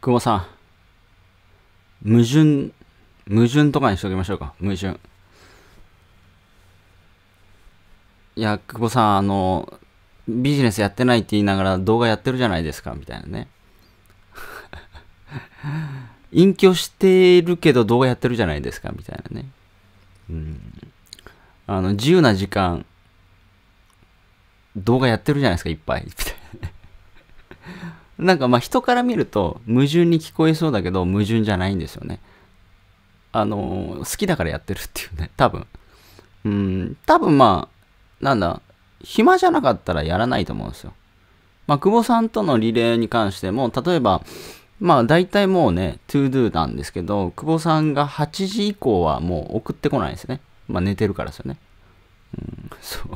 久保さん、矛盾とかにしときましょうか。矛盾。いや、久保さん、ビジネスやってないって言いながら動画やってるじゃないですか、みたいなね。隠居してるけど動画やってるじゃないですか、みたいなね。うん。自由な時間、動画やってるじゃないですか、いっぱい。みたいなね。なんかまあ人から見ると矛盾に聞こえそうだけど、矛盾じゃないんですよね。好きだからやってるっていうね、多分。まあ、なんだ、暇じゃなかったらやらないと思うんですよ。まあ、久保さんとのリレーに関しても、例えば、まあ大体もうね、トゥードゥなんですけど、久保さんが8時以降はもう送ってこないですね。まあ寝てるからですよね。そう。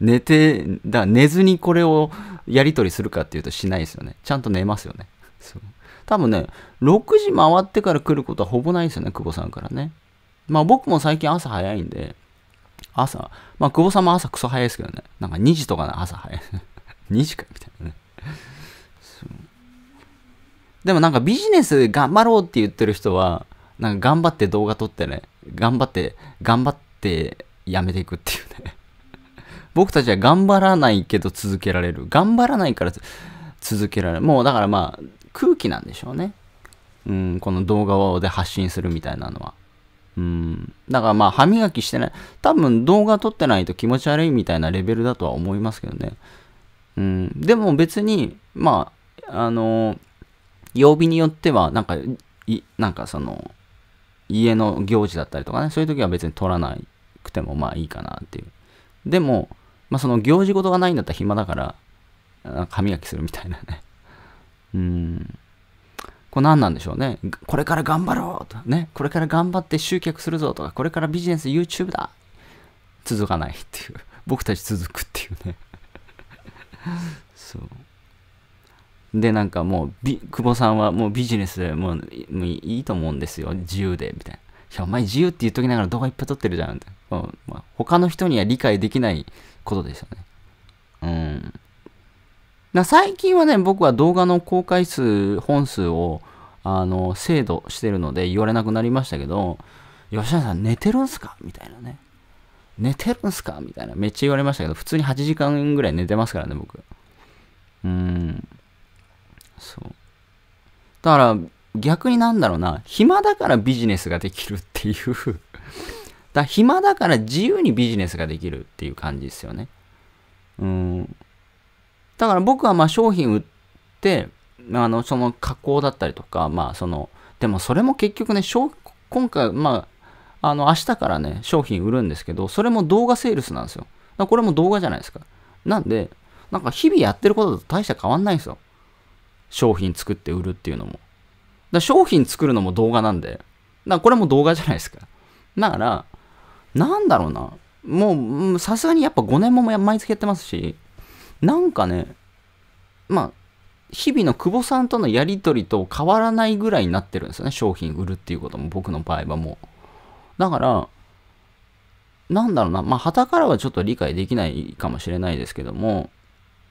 だから寝ずにこれをやり取りするかっていうとしないですよね。ちゃんと寝ますよね。そう。多分ね、6時回ってから来ることはほぼないですよね、久保さんからね。まあ僕も最近朝早いんで、朝、まあ久保さんも朝クソ早いですけどね。なんか2時とかの朝早い。2時かみたいなね。そう。でもなんかビジネス頑張ろうって言ってる人は、なんか頑張って動画撮ってね、頑張ってやめていくっていうね。僕たちは頑張らないけど続けられる。頑張らないから続けられる。もうだからまあ空気なんでしょうね。この動画で発信するみたいなのは。だからまあ歯磨きしてない。多分動画撮ってないと気持ち悪いみたいなレベルだとは思いますけどね。でも別に、まあ、曜日によってはなんかその、家の行事だったりとかね、そういう時は別に撮らなくてもまあいいかなっていう。でも、まあ、その行事事がないんだったら暇だから、歯磨きするみたいなね。これ何なんでしょうね。これから頑張ろうとね。これから頑張って集客するぞとか、これからビジネス YouTube だ。続かないっていう。僕たち続くっていうね。そう。で、なんかもう、久保さんはもうビジネスでもういいと思うんですよ。自由で、みたいな。いや、お前自由って言っときながら動画いっぱい撮ってるじゃん。まあ、他の人には理解できないことですよね。最近はね、僕は動画の公開数、本数を、制度してるので言われなくなりましたけど、吉田さん寝てるんすかみたいなね。寝てるんすかみたいな。めっちゃ言われましたけど、普通に8時間ぐらい寝てますからね、僕。そう。だから、逆になんだろうな、暇だからビジネスができるっていう。暇だから自由にビジネスができるっていう感じですよね。だから僕はまあ商品売って、その加工だったりとか、まあその、でもそれも結局ね、今回、まあ、明日からね、商品売るんですけど、それも動画セールスなんですよ。だからこれも動画じゃないですか。なんで、なんか日々やってることと大した変わんないんですよ。商品作って売るっていうのも。だ商品作るのも動画なんで。これも動画じゃないですか。だから、なんだろうな。もう、さすがにやっぱ5年も毎月やってますし、なんかね、まあ、日々の久保さんとのやりとりと変わらないぐらいになってるんですよね。商品売るっていうことも僕の場合はもう。だから、なんだろうな。まあ、傍からはちょっと理解できないかもしれないですけども、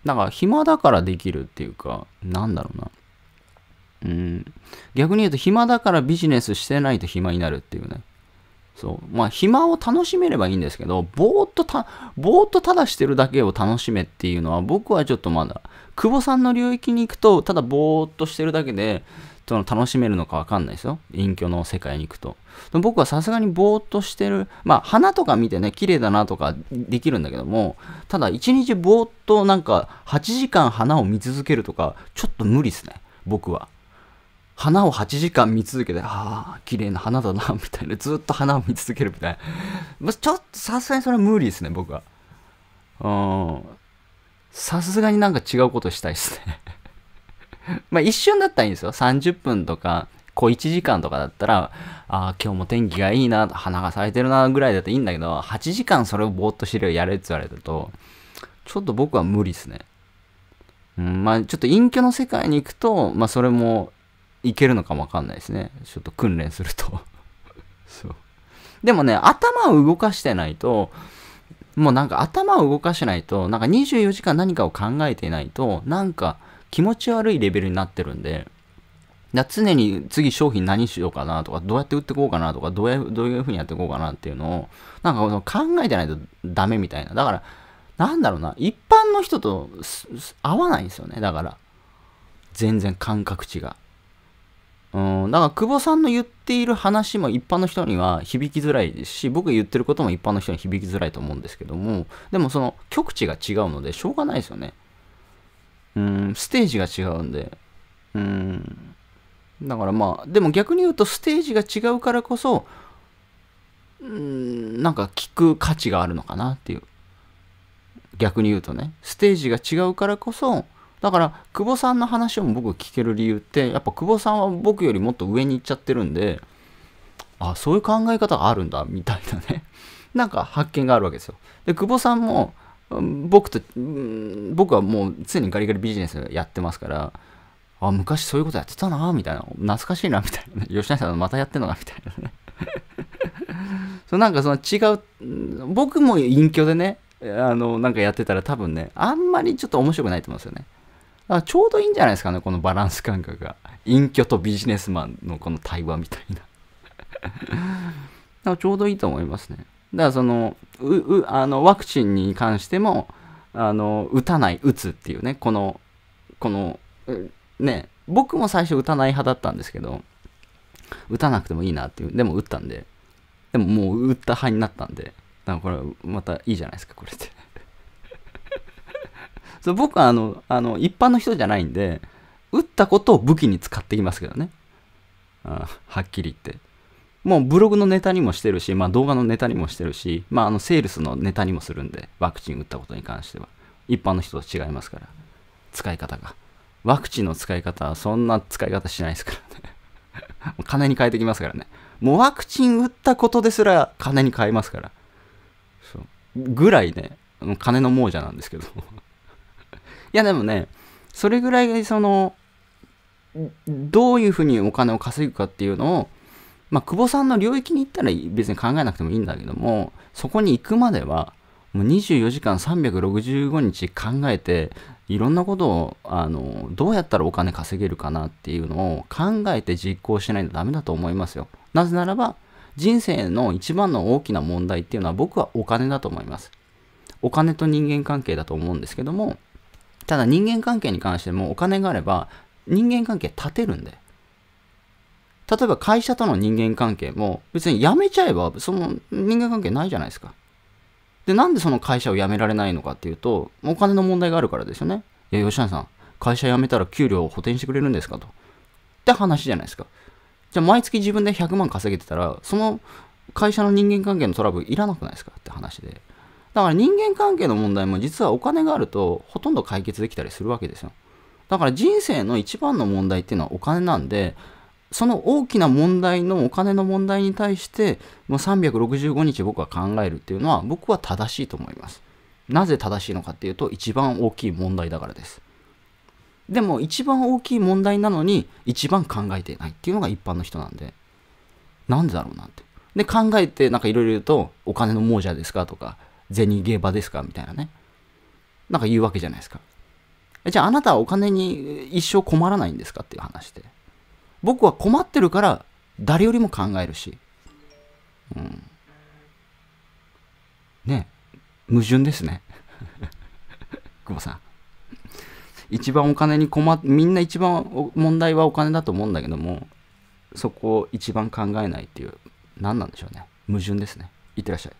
だから暇だからできるっていうか、なんだろうな。逆に言うと暇だからビジネスしてないと暇になるっていうね。そう。まあ暇を楽しめればいいんですけど、ぼーっとただしてるだけを楽しめっていうのは僕はちょっとまだ、久保さんの領域に行くと、ただぼーっとしてるだけで、その楽しめるのかわかんないですよ。隠居の世界に行くと。でも僕はさすがにぼーっとしてる、まあ花とか見てね、綺麗だなとかできるんだけども、ただ一日ぼーっとなんか8時間花を見続けるとか、ちょっと無理ですね、僕は。花を8時間見続けて、ああ、綺麗な花だな、みたいな。ずっと花を見続けるみたいな。ちょっとさすがにそれは無理ですね、僕は。さすがになんか違うことしたいですね。まあ一瞬だったらいいんですよ。30分とか、小1時間とかだったら、ああ、今日も天気がいいな、花が咲いてるな、ぐらいだったらいいんだけど、8時間それをぼーっとしてるやれって言われると、ちょっと僕は無理ですね。まあちょっと隠居の世界に行くと、まあそれも、いけるのかもわかんないですね。ちょっと訓練すると。そう。でもね、頭を動かしてないと、もうなんか頭を動かしないと、なんか24時間何かを考えていないと、なんか気持ち悪いレベルになってるんで、常に次商品何しようかなとか、どうやって売ってこうかなとか、どういうふうにやってこうかなっていうのを、なんか考えてないとダメみたいな。だから、なんだろうな、一般の人と合わないんですよね。だから、全然感覚値が。だから、久保さんの言っている話も一般の人には響きづらいですし、僕が言ってることも一般の人に響きづらいと思うんですけども、でもその、極地が違うので、しょうがないですよね。ステージが違うんで。だからまあ、でも逆に言うとステージが違うからこそ、なんか聞く価値があるのかなっていう。逆に言うとね、ステージが違うからこそ、だから久保さんの話を僕聞ける理由って、やっぱ久保さんは僕よりもっと上に行っちゃってるんで、あ、そういう考え方があるんだ、みたいなね。なんか発見があるわけですよ。で、久保さんも、僕はもう常にガリガリビジネスやってますから、あ、昔そういうことやってたなみたいな。懐かしいなみたいな、ね。吉成さんまたやってんのかみたいなね。そう、なんかその違う、僕も隠居でね、なんかやってたら多分ね、あんまりちょっと面白くないと思うんですよね。だからちょうどいいんじゃないですかね、このバランス感覚が。隠居とビジネスマンのこの対話みたいな。だからちょうどいいと思いますね。だからその、ワクチンに関しても、打たない、打つっていうね、この、僕も最初打たない派だったんですけど、打たなくてもいいなっていう。でも打ったんで、でももう打った派になったんで、だからこれまたいいじゃないですか、これって。そう、僕は一般の人じゃないんで、打ったことを武器に使ってきますけどね。はっきり言って。もうブログのネタにもしてるし、まあ動画のネタにもしてるし、まあセールスのネタにもするんで、ワクチン打ったことに関しては。一般の人と違いますから、使い方が。ワクチンの使い方はそんな使い方しないですからね。金に変えてきますからね。もうワクチン打ったことですら金に変えますから。そうぐらいね、金の亡者なんですけど。いやでもね、それぐらいその、どういうふうにお金を稼ぐかっていうのを、まあ、久保さんの領域に行ったら別に考えなくてもいいんだけども、そこに行くまでは、もう24時間365日考えて、いろんなことをどうやったらお金稼げるかなっていうのを考えて実行しないとダメだと思いますよ。なぜならば人生の一番の大きな問題っていうのは僕はお金だと思います。お金と人間関係だと思うんですけども、ただ人間関係に関してもお金があれば人間関係立てるんで。例えば会社との人間関係も別に辞めちゃえばその人間関係ないじゃないですか。で、なんでその会社を辞められないのかっていうと、お金の問題があるからですよね。いや、吉成さん、会社辞めたら給料を補填してくれるんですかと。って話じゃないですか。じゃあ、毎月自分で100万稼げてたら、その会社の人間関係のトラブルいらなくないですかって話で。だから人間関係の問題も実はお金があると、ほとんど解決できたりするわけですよ。だから人生の一番の問題っていうのはお金なんで、その大きな問題のお金の問題に対して、もう365日僕は考えるっていうのは、僕は正しいと思います。なぜ正しいのかっていうと、一番大きい問題だからです。でも、一番大きい問題なのに、一番考えてないっていうのが一般の人なんで、なんでだろうなって。で、考えてなんかいろいろ言うと、お金の亡者ですかとか、銭ゲーバーですかみたいなね。なんか言うわけじゃないですか。じゃあ、あなたはお金に一生困らないんですかっていう話で。僕は困ってるから誰よりも考えるし、ね、矛盾ですね。久保さん、一番お金にみんな一番問題はお金だと思うんだけども、そこを一番考えないっていう、何なんでしょうね。矛盾ですね。いってらっしゃい。